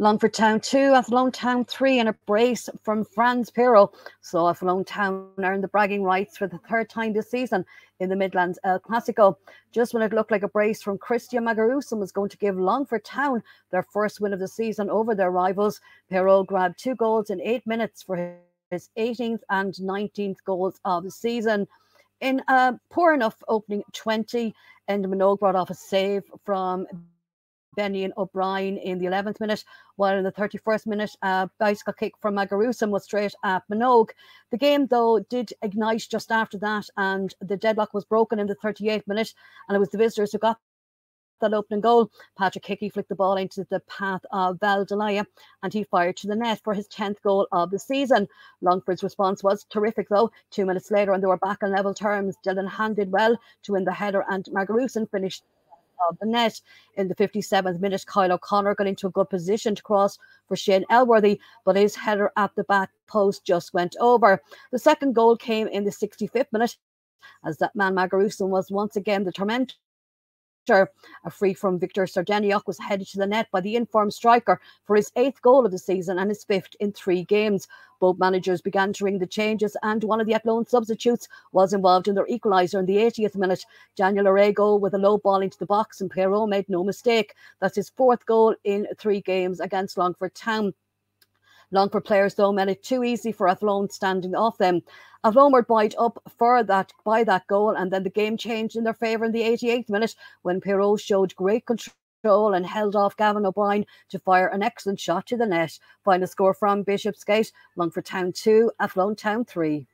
Longford Town 2, Athlone Town 3, and a brace from Franz Pirro saw Athlone Town earn the bragging rights for the third time this season in the Midlands El Clasico. Just when it looked like a brace from Christian Magarusan was going to give Longford Town their first win of the season over their rivals, Pirro grabbed 2 goals in 8 minutes for his 18th and 19th goals of the season. In a poor enough opening 20, Enda Minogue brought off a save from Benny and O'Brien in the 11th minute, while in the 31st minute, a bicycle kick from Magarusan was straight at Minogue. The game, though, did ignite just after that, and the deadlock was broken in the 38th minute, and it was the visitors who got that opening goal. Patrick Hickey flicked the ball into the path of Valdelia, and he fired to the net for his 10th goal of the season. Longford's response was terrific, though. 2 minutes later, and they were back on level terms. Dylan Hand did well to win the header, and Magarusan finished of the net. In the 57th minute, Kyle O'Connor got into a good position to cross for Shane Elworthy, but his header at the back post just went over. The second goal came in the 65th minute, as that man Magarusan was once again the tormentor. A free from Victor Sardaniok was headed to the net by the in-form striker for his 8th goal of the season and his 5th in 3 games. Both managers began to ring the changes, and one of the Athlone substitutes was involved in their equaliser in the 80th minute. Daniel Arego with a low ball into the box, and Perrott made no mistake. That's his 4th goal in 3 games against Longford Town. Longford players, though, made it too easy for Athlone standing off them. Athlone were buoyed up by that goal, and then the game changed in their favour in the 88th minute when Pirro showed great control and held off Gavin O'Brien to fire an excellent shot to the net. Final score from Bishopsgate, Longford Town 2, Athlone Town 3.